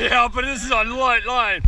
Yeah, but this is on light line.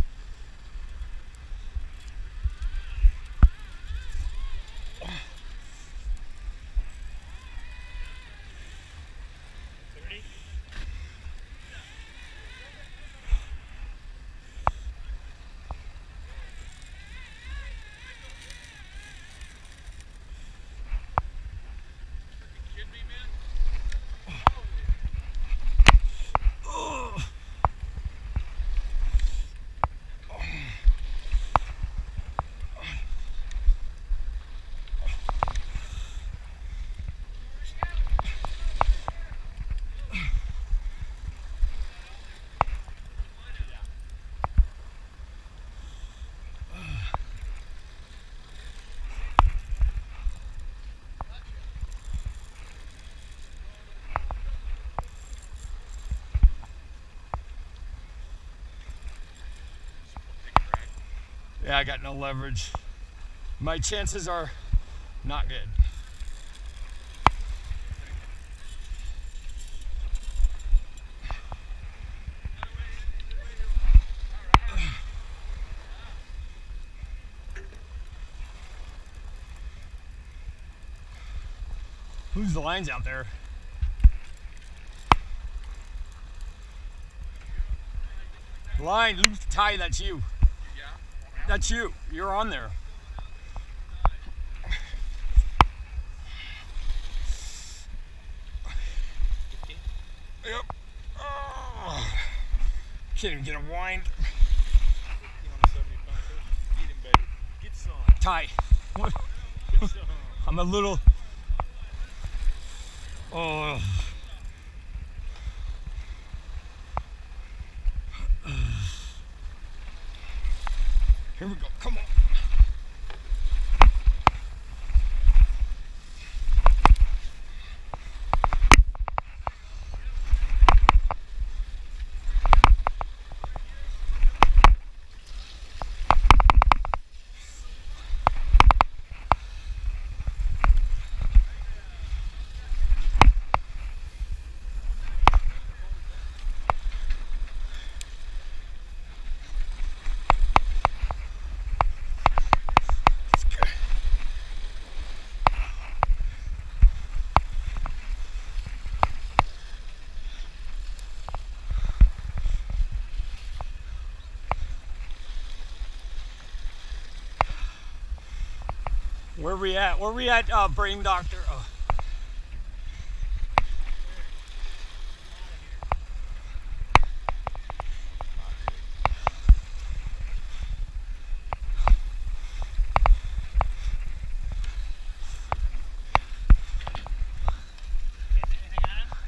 Yeah, I got no leverage. My chances are not good. Who's the lines out there? Line, loop the tie, that's you. That's you. You're on there. Yep. Oh. Can't even get a wind. Tie. What? I'm a little. Oh. Here we go, come on. Where are we at? Where are we at, Brain Doctor? Oh.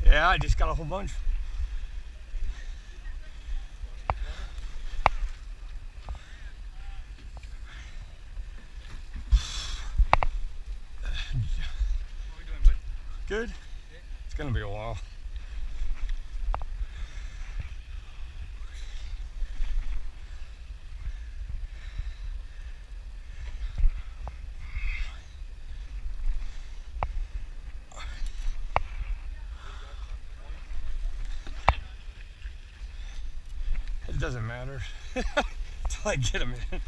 Yeah, I just got a whole bunch. Good? It's gonna be a while. It doesn't matter until I get them in.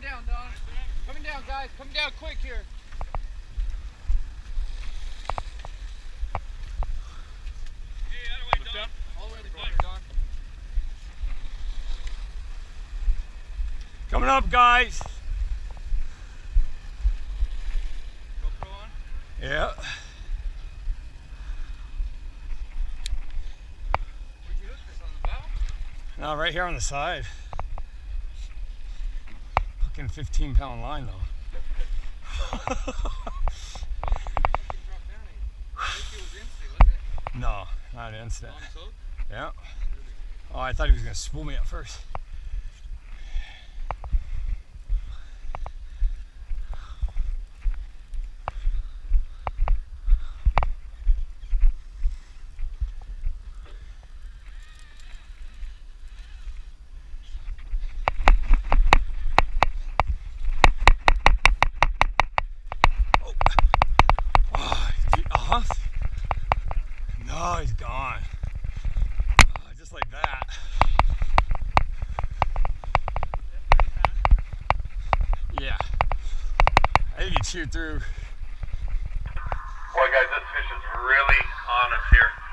Down, Don. Coming down, guys. Coming down quick here. Yeah, out of the way, Don. Up. All the way to the corner, Don. Coming up, guys. GoPro on? Yeah. Right here on the side. Fucking 15-pound line though. No, not an instant. Yeah. Oh, I thought he was gonna spool me at first. Oh, he's gone. Just like that. Yeah. I think he chewed through. Well, guys, this fish is really on us here.